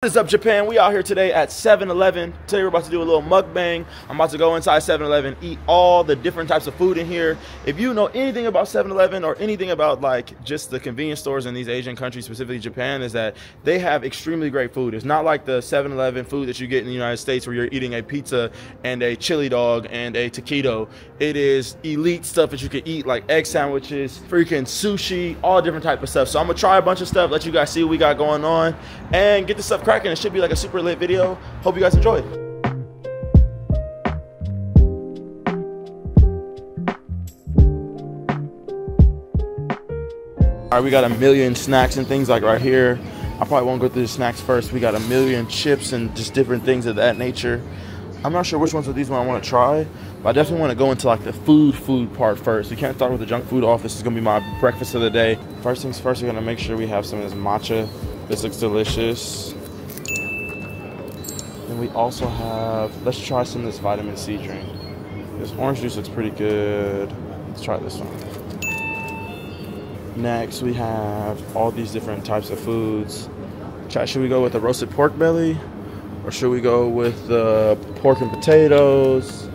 What is up, Japan? We out here today at 7-Eleven. Today we're about to do a little mukbang. I'm about to go inside 7-Eleven, eat all the different types of food in here. If you know anything about 7-Eleven or anything about like just the convenience stores in these Asian countries, specifically Japan, is that they have extremely great food. It's not like the 7-Eleven food that you get in the United States where you're eating a pizza and a chili dog and a taquito. It is elite stuff that you can eat, like egg sandwiches, freaking sushi, all different type of stuff. So I'm gonna try a bunch of stuff, let you guys see what we got going on and get this stuff cracking. It should be like a super lit video. Hope you guys enjoy. All right, we got a million snacks and things like right here. I probably won't go through the snacks first. We got a million chips and just different things of that nature. I'm not sure which ones of these one I want to try, but I definitely want to go into like the food part first. We can't start with the junk food off. This is gonna be my breakfast of the day. First things first, we're gonna make sure we have some of this matcha. This looks delicious. And we also have, let's try some of this vitamin C drink. This orange juice looks pretty good. Let's try this one. Next, we have all these different types of foods. Should we go with the roasted pork belly? Or should we go with the pork and potatoes?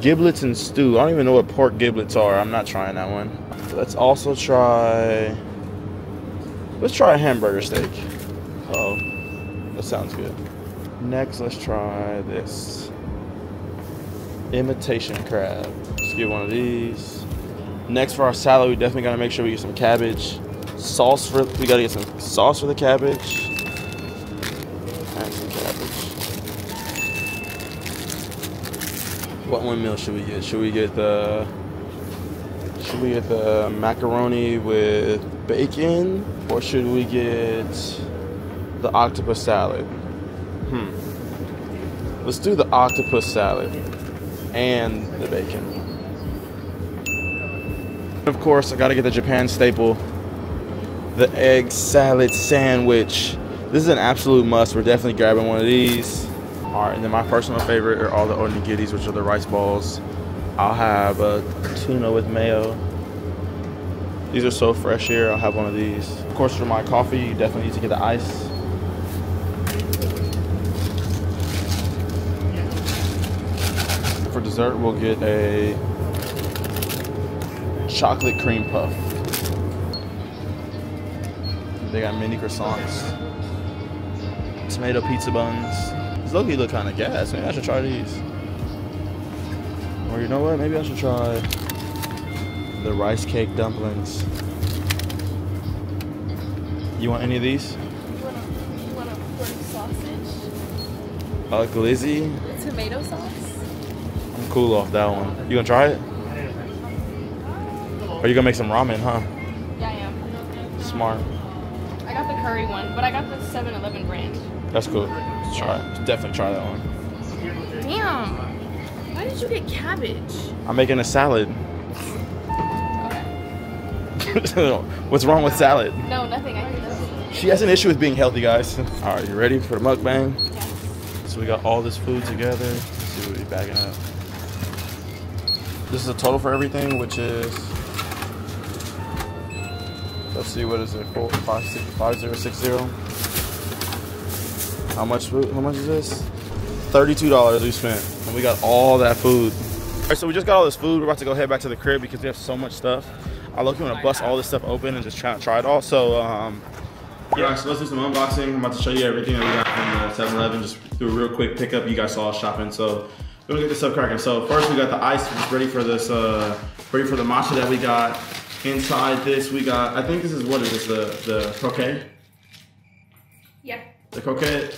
Giblets and stew. I don't even know what pork giblets are. I'm not trying that one. Let's also try, let's try a hamburger steak. Uh-oh, that sounds good. Next, let's try this imitation crab. Let's get one of these. Next, for our salad, we definitely gotta make sure we get some cabbage. Sauce for, we gotta get some sauce for the cabbage. And some cabbage. What windmill should we get? Should we get the macaroni with bacon, or should we get the octopus salad? Let's do the octopus salad and the bacon. And of course, I gotta get the Japan staple, the egg salad sandwich. This is an absolute must. We're definitely grabbing one of these. All right, and then my personal favorite are all the onigiris, which are the rice balls. I'll have a tuna with mayo. These are so fresh here. I'll have one of these. Of course, for my coffee, you definitely need to get the ice. For dessert, we'll get a chocolate cream puff. They got mini croissants, tomato pizza buns. These low-key look kind of gas. Maybe I should try these. Or you know what? Maybe I should try the rice cake dumplings. You want any of these? You want a pork sausage? A glizzy? The tomato sauce? I'm cool off that one. You gonna try it? Or you gonna make some ramen, huh? Yeah, I am. Smart. I got the curry one, but I got the 7-Eleven brand. That's cool. Let's try it. Definitely try that one. Damn. Why did you get cabbage? I'm making a salad. Okay. What's wrong with salad? No, nothing. I do nothing. She has an issue with being healthy, guys. All right, you ready for the mukbang? Yeah. So we got all this food together. Let's see what we're bagging up. This is a total for everything, which is, let's see, what is it, 5060. How much is this? $32 we spent, and we got all that food. All right, so we just got all this food. We're about to go head back to the crib because we have so much stuff. I look, you want to bust all this stuff open and just try it all. So yeah, so let's do some unboxing. I'm about to show you everything that we got from 7-Eleven. Just do a real quick pickup. You guys saw us shopping, so we're gonna get this stuff cracking. So first, we got the ice ready for this, ready for the matcha that we got. Inside this, we got, I think this is, what is this, the croquet? Yeah. The croquet.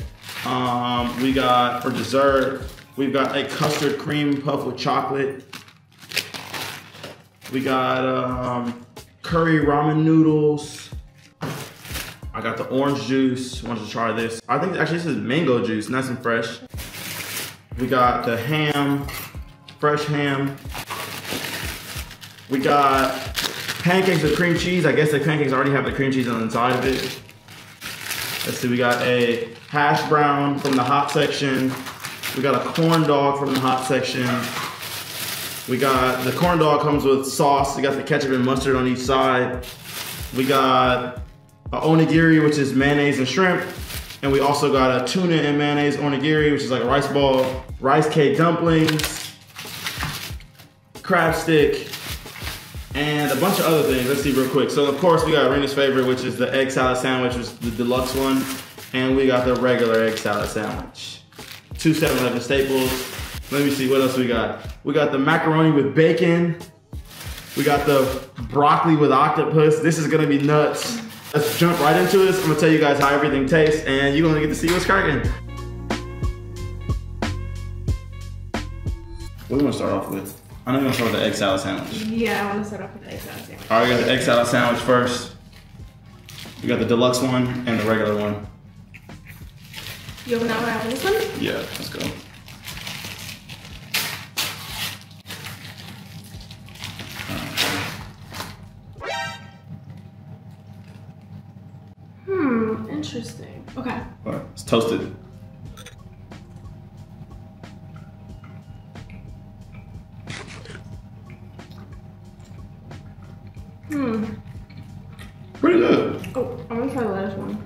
We got, for dessert, we've got a custard cream puff with chocolate. We got curry ramen noodles. I got the orange juice. I wanted to try this. I think actually this is mango juice, nice and fresh. We got the ham, fresh ham. We got pancakes with cream cheese. I guess the pancakes already have the cream cheese on the inside of it. Let's see, we got a hash brown from the hot section. We got a corn dog from the hot section. We got, the corn dog comes with sauce. We got the ketchup and mustard on each side. We got a onigiri, which is mayonnaise and shrimp. And we also got a tuna and mayonnaise onigiri, which is like a rice ball, rice cake dumplings, crab stick, and a bunch of other things. Let's see real quick. So of course we got Rena's favorite, which is the egg salad sandwich, which is the deluxe one. And we got the regular egg salad sandwich. Two 7-Eleven staples. Let me see, what else we got? We got the macaroni with bacon. We got the broccoli with octopus. This is gonna be nuts. Let's jump right into this. I'm gonna tell you guys how everything tastes and you're gonna get to see what's cracking. What are we gonna start off with? I know you're gonna start with the egg salad sandwich. Yeah, I wanna start off with the egg salad sandwich. All right, we got the egg salad sandwich first. We got the deluxe one and the regular one. You open that one out with this one? Yeah, let's go. Interesting. Okay. All right, it's toasted. Pretty good. Oh, I'm gonna try the last one.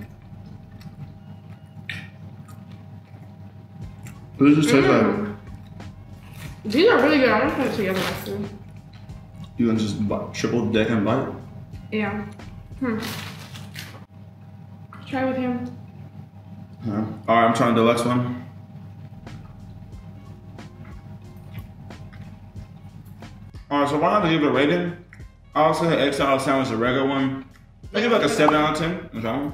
What does this taste like? These are really good. I'm gonna try the other last two. You gonna just triple deck and bite? Yeah. Try with him. All right, I'm trying the deluxe one. All right, so why not give it a rating? I also had egg salad sandwich, the regular one. I give like a 7 out of 10. Is that one?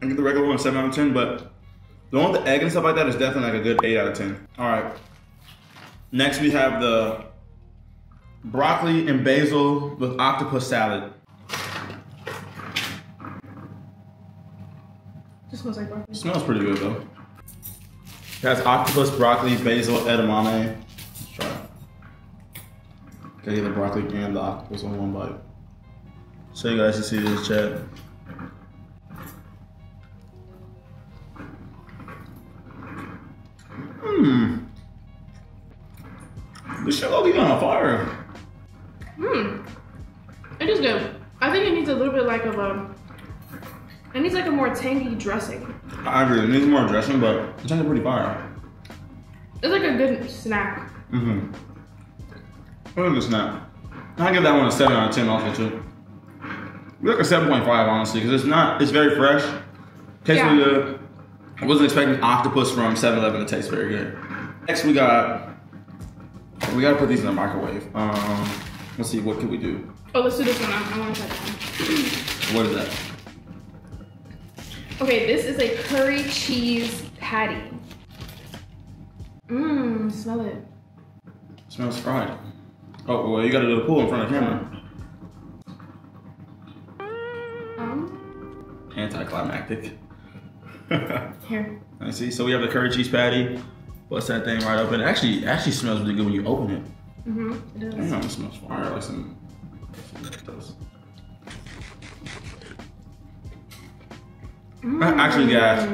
I give the regular one a 7 out of 10, but the one with the egg and stuff like that is definitely like a good 8 out of 10. All right. Next we have the broccoli and basil with octopus salad. This smells like broccoli. It smells pretty good though. It has octopus, broccoli, basil, edamame. Let's try it. Gotta get the broccoli and the octopus on one bite. So you guys can see this, chat. This shit will be on fire. It is good. I think it needs a little bit like of a... It needs like a more tangy dressing. I agree, it needs more dressing, but it's actually pretty fire. It's like a good snack. What a good snack. I give that one a 7 out of 10 also too. Like a 7.5 honestly, because it's very fresh. Tastes really good. I wasn't expecting octopus from 7-Eleven to taste very good. Next we gotta put these in the microwave. Let's see, what can we do? Oh, let's do this one. I wanna try that one. What is that? Okay, this is a curry cheese patty. Smell it. Smells fried. Oh, well, you gotta do the pull in front of the camera. Anticlimactic. Here. I see, so we have the curry cheese patty. What's that thing right open? It actually smells really good when you open it. It does. Damn, it smells fire, like some Actually, guys.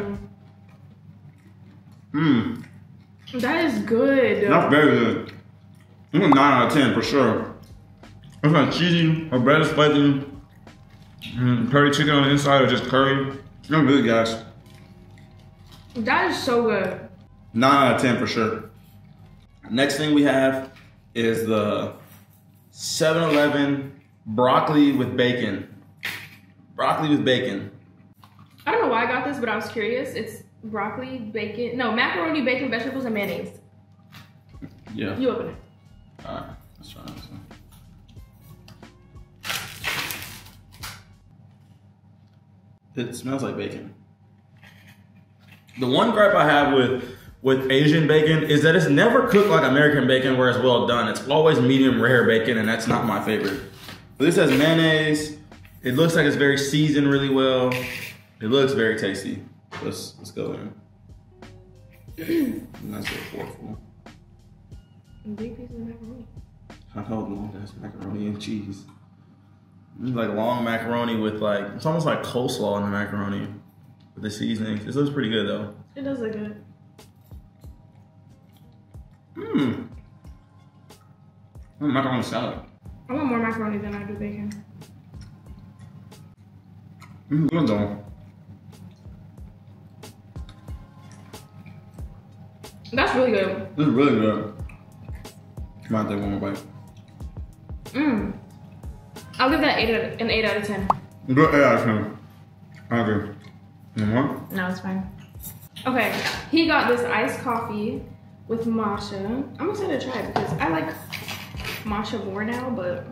That is good. That's very good. I'm a 9 out of 10 for sure. It's not cheesy, her bread is spicy, curry chicken on the inside or just curry. It's not good, guys. That is so good. 9 out of 10 for sure. Next thing we have is the 7-Eleven broccoli with bacon. Broccoli with bacon. I don't know why I got this, but I was curious. It's broccoli, bacon, no, macaroni, bacon, vegetables, and mayonnaise. Yeah. You open it. All right, let's try this one. It smells like bacon. The one gripe I have with Asian bacon is that it's never cooked like American bacon where it's well done. It's always medium rare bacon, and that's not my favorite. But this has mayonnaise. It looks like it's very seasoned really well. It looks very tasty. Let's go in. Nice little forkful. Big piece of macaroni. I told them that's macaroni and cheese. It's like long macaroni with like, it's almost like coleslaw in the macaroni with the seasonings. This looks pretty good though. It does look good. Macaroni salad. I want more macaroni than I do bacon. Good though. That's really good. This is really good. Come on, take one more bite. I'll give that an 8 out of 10. Good 8 out of 10. I agree. You want? No, it's fine. Okay, he got this iced coffee with matcha. I'm excited to try it because I like matcha more now, but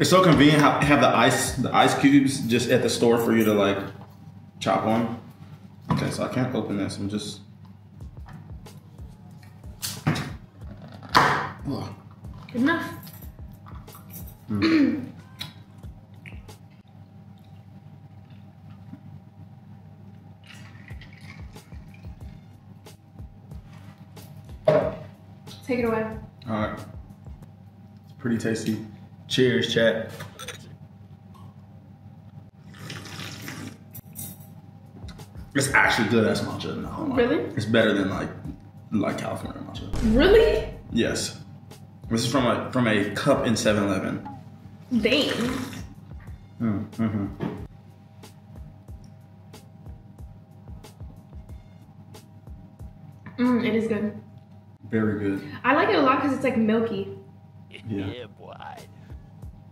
it's so convenient how have the ice cubes just at the store for you to like chop on. Okay, so I can't open this. I'm just ugh. Good enough. Take it away. All right. It's pretty tasty. Cheers, chat. It's actually good as matcha. No, really? It's better than like California matcha. Really? Yes. This is from a cup in 7-Eleven. Dang. It is good. Very good. I like it a lot because it's like milky. Yeah boy.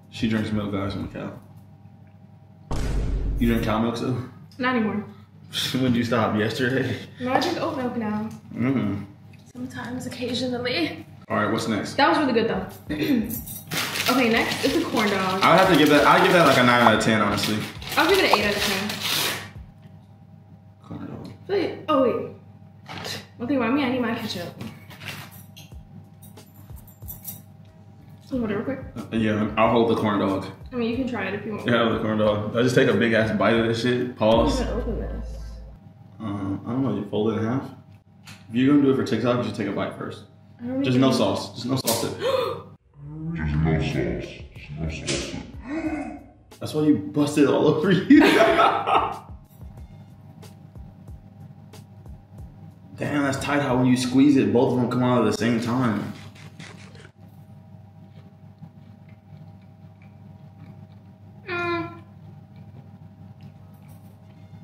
She drinks milk guys from the cow. You drink cow milk too? Not anymore. When did you stop? Yesterday? No, I drink oat milk now. Sometimes, occasionally. All right, what's next? That was really good though. Okay, next is the corn dog. I would have to give that. I give that like a 9 out of 10, honestly. I'll give it an 8 out of 10. Corn dog. Wait, oh wait. One thing about me, I need my ketchup. Hold it real quick. Yeah, I'll hold the corn dog. I mean, you can try it if you want. Yeah, I'll hold the corn dog. I just take a big ass bite of this shit. Pause. I'm gonna open this. I don't know. You fold it in half. If you're gonna do it for TikTok, you should take a bite first. Just no sauce. Just no sauce. Just no sauce. Just no sauce. That's why you busted all over you. Damn, that's tight. How when you squeeze it, both of them come out at the same time.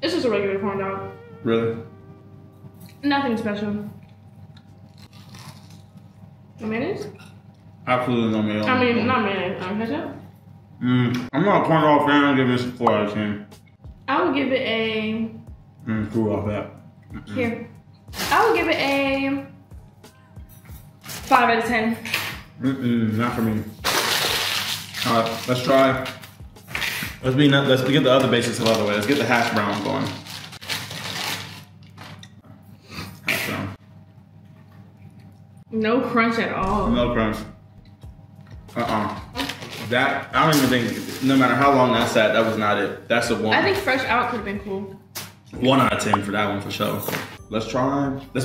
It's just a regular corn dog. Really? Nothing special. No mayonnaise? Absolutely no mayonnaise. I mean, not mayonnaise. Ketchup? I'm not a corn dog fan. I'm giving this a 4 out of 10. I would give it a... screw off that. Here. I would give it a 5 out of 10. Not for me. All right, let's try. Let's get the other basics out of the way. Let's get the hash brown going. Hash brown. No crunch at all. No crunch. That, I don't even think, no matter how long that sat, that was not it. That's the one. I think fresh out could have been cool. 1 out of 10 for that one for sure. Let's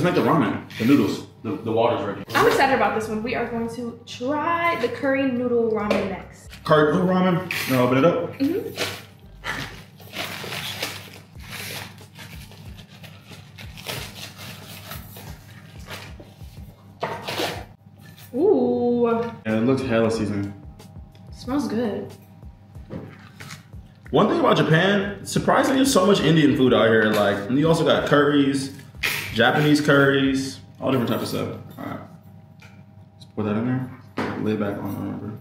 make the ramen, the noodles. The water's ready. I'm excited about this one. We are going to try the curry noodle ramen next. Curry noodle ramen? You wanna open it up? Ooh. Yeah, it looks hella seasoned. Smells good. One thing about Japan, surprisingly, there's so much Indian food out here. Like, and you also got curries, Japanese curries, all different types of stuff. All right, let's pour that in there. Lay back on the rubber.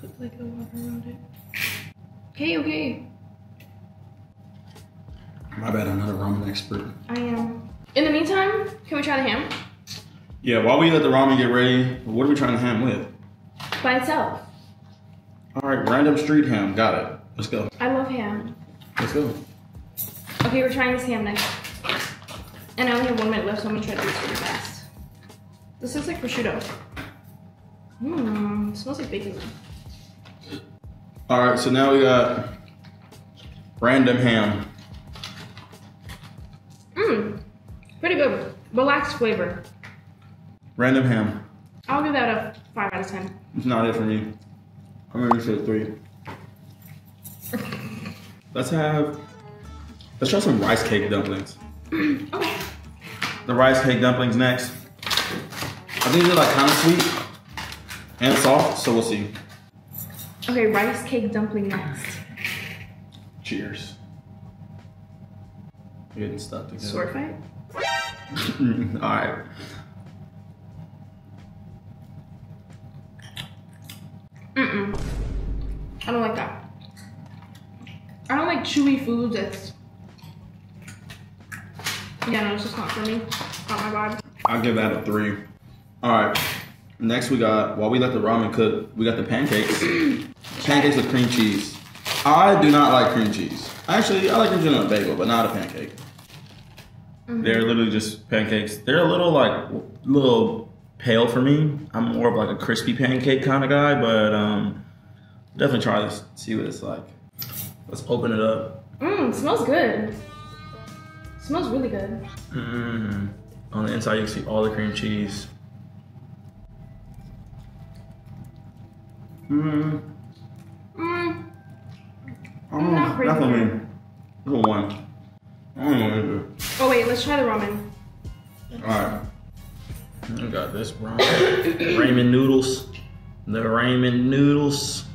Put like the water around it. Okay. My bad, I'm not a ramen expert. I am. In the meantime, can we try the ham? Yeah, while we let the ramen get ready, what are we trying the ham with? By itself. All right, random street ham, got it. Let's go. I love ham. Let's go. Okay, we're trying this ham next. And I only have 1 minute left, so I'm gonna try to do this really fast. This looks like prosciutto. Smells like bacon. All right, so now we got random ham. Pretty good. Relaxed flavor. Random ham. I'll give that a 5 out of 10. It's not it for me. I'm gonna give it a 3. Let's try some rice cake dumplings. Okay. The rice cake dumplings next. I think they're like kind of sweet and soft, so we'll see. Okay, rice cake dumpling next. Cheers. We're getting stuck together. Sword fight? Alright. Mm-mm. I don't like that. I don't like chewy foods. It's... yeah, no, it's just not for me. Not my vibe. I'll give that a 3. Alright. Next we got, while we let the ramen cook, we got the pancakes. Pancakes with cream cheese. I do not like cream cheese. Actually, I like cream cheese on a bagel, but not a pancake. Mm-hmm. They're literally just pancakes. They're a little pale for me. I'm more of like a crispy pancake kind of guy, but definitely try this, see what it's like. Let's open it up. Mmm, smells good. It smells really good. Mmm. On the inside you can see all the cream cheese. Mmm. Mmm. Definitely. That's a 1. I don't know what to do. Oh wait, let's try the ramen. Alright. I got this ramen. Ramen noodles. The ramen noodles.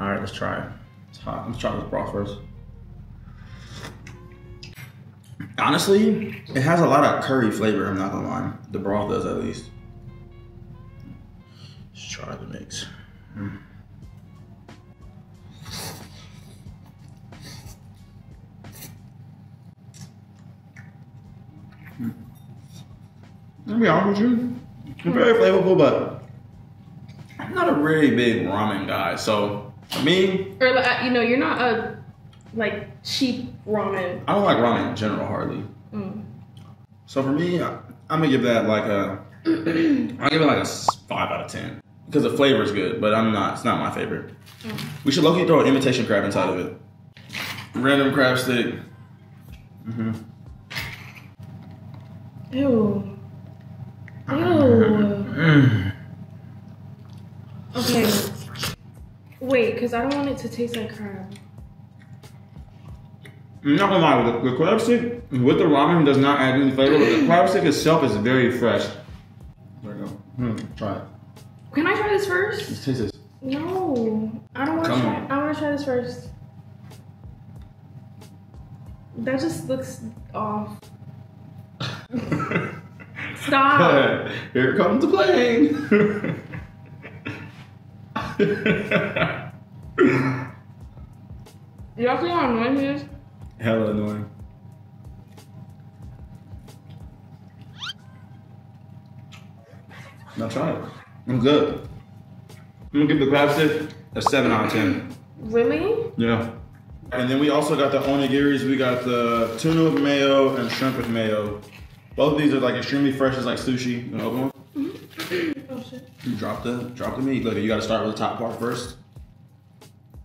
Alright, let's try it. It's hot. Let's try this broth first. Honestly, it has a lot of curry flavor, I'm not gonna lie. The broth does at least. Let's try the mix. Mm. Mm. I'll be honest with you. It's very flavorful, but I'm not a really big ramen guy, so for me... or, you know, you're not a, like, cheap ramen. I don't like ramen in general, hardly. Mm. So for me, I'm gonna give that like a... I'll give it like a 5 out of 10. Because the flavor is good, but I'm not, it's not my favorite. Mm. We should low-key throw an imitation crab inside of it. Random crab stick. Mm-hmm. Ew. Ew. Mm. Okay. Wait, because I don't want it to taste like crab. I'm not gonna lie, the crab stick with the ramen does not add any flavor, but the crab stick itself is very fresh. There we go. Mm, try it. Can I try this first? Let's taste this. No, I don't want to try. I want to try this first. That just looks off. Stop. But here comes the plane. Y'all see how annoying he is? Hella annoying. Now try it. I'm good. I'm gonna give the crab stick a 7 out of 10. Really? Yeah. And then we also got the onigiris. We got the tuna with mayo and shrimp with mayo. Both of these are like extremely fresh. It's like sushi. You wanna open one? Oh shit. You drop the meat. Look, you gotta start with the top part first.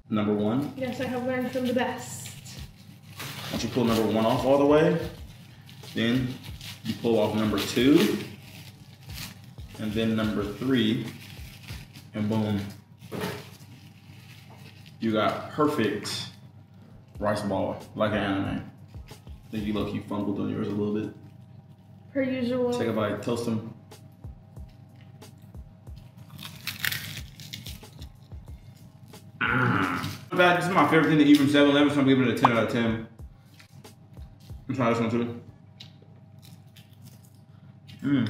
Number one. Yes, I have learned from the best. Once you pull number one off all the way, then you pull off number 2, and then number 3, and boom. You got perfect rice ball, like an anime. I think you low-key fumbled on yours a little bit. Per usual. Take a bite, toast them. This is my favorite thing to eat from 7-Eleven, so I'm giving it a 10 out of 10. I'm trying this one too. Mmm.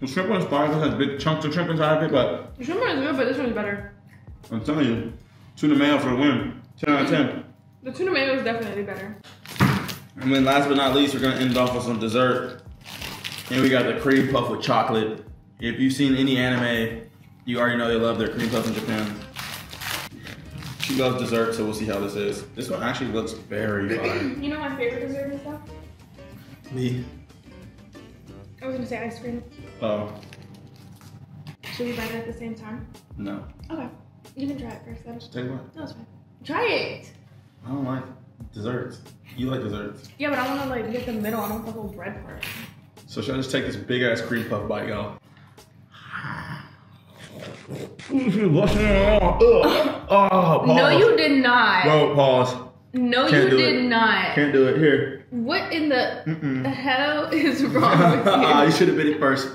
The shrimp one's fine because it has big chunks of shrimp inside of it, but... the shrimp one is good, but this one's better. I'm telling you. Tuna mayo for the win. 10 out of 10. The tuna mayo is definitely better. And then last but not least, we're going to end off with some dessert. And we got the cream puff with chocolate. If you've seen any anime, you already know they love their cream puff in Japan. She loves dessert, so we'll see how this is. This one actually looks very fine. You know my favorite dessert is stuff? Me. I was gonna say ice cream. Oh. Should we buy it at the same time? No. Okay. You can try it first then. Just take one. No, it's fine. Try it! I don't like desserts. You like desserts. Yeah, but I wanna like get the middle. I don't want the whole bread part. So should I just take this big ass cream puff bite, y'all? Oh, no, you did not. Bro, pause. No, you did not. Can't do it. Here. What in the hell is wrong with you? You should have been it first.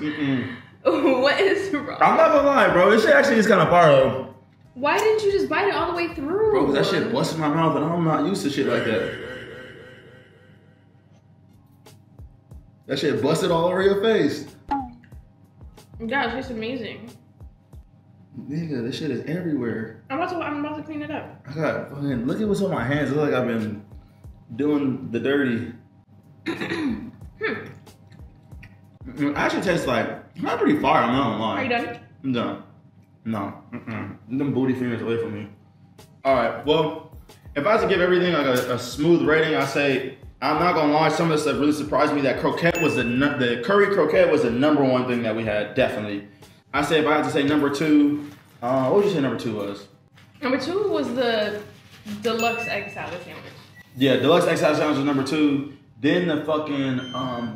What is wrong? I'm not gonna lie, bro. This shit actually is kind of borrowed. Why didn't you just bite it all the way through? Bro, that shit busted my mouth, and I'm not used to shit like that. That shit busted all over your face. God, it tastes amazing. Nigga, this shit is everywhere. I'm about to clean it up. I got fucking, look at what's on my hands. It looks like I've been doing the dirty. Actually tastes like, not pretty far, I'm not gonna lie. Are you done? I'm done. No, them booty fingers away from me. All right, well, if I was to give everything like a smooth rating, I say, I'm not gonna lie, some of the stuff really surprised me. That croquette was the curry croquette was the #1 thing that we had, definitely. I say if I had to say #2, what would you say #2 was? #2 was the deluxe egg salad sandwich. Yeah, deluxe egg salad sandwich was #2. Then the fucking,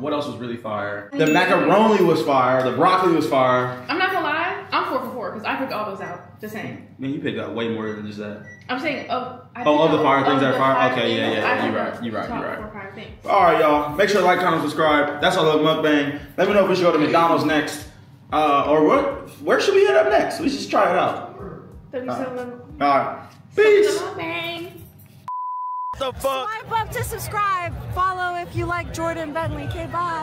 what else was really fire? The macaroni was fire, the broccoli was fire. I'm not gonna lie, I'm 4 for 4, because I picked all those out, just saying. Man, you picked out way more than just that. I'm saying, all the fire things that are fire? Okay, yeah, you're right. All right, y'all, make sure to like, comment, subscribe. That's our little mukbang. Let me know if we should go to McDonald's next. Or what? Where should we head up next? We should try it out. 37. All right. Peace. Swipe up to subscribe. Follow if you like Jordan Bentley. Okay, bye.